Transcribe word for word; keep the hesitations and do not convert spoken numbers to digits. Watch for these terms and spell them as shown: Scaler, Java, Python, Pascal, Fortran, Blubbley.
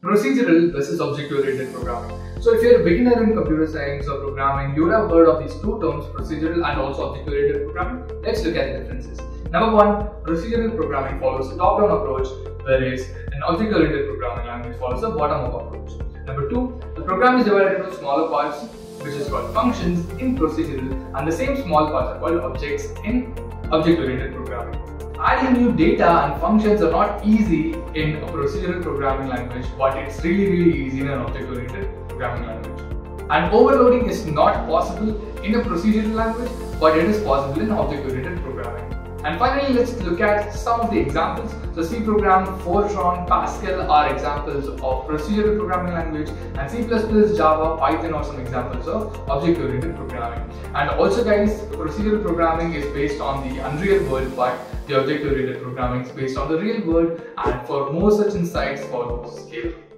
Procedural versus object-oriented programming. So if you're a beginner in computer science or programming, you would have heard of these two terms, procedural and also object-oriented programming. Let's look at the differences. Number one, procedural programming follows a top-down approach, whereas an object-oriented programming language follows a bottom-up approach. Number two, the program is divided into smaller parts, which is called functions in procedural, and the same small parts are called objects in object-oriented programming. Adding new data and functions are not easy in a procedural programming language, but it's really really easy in an object-oriented programming language. And overloading is not possible in a procedural language, but it is possible in object-oriented programming. And finally, let's look at some of the examples. So C program, Fortran, Pascal are examples of procedural programming language, and C plus plus, Java, Python are some examples of object-oriented programming. And also guys, procedural programming is based on the unreal world, but the object-oriented programming is based on the real world, and for more such insights, follow Scaler.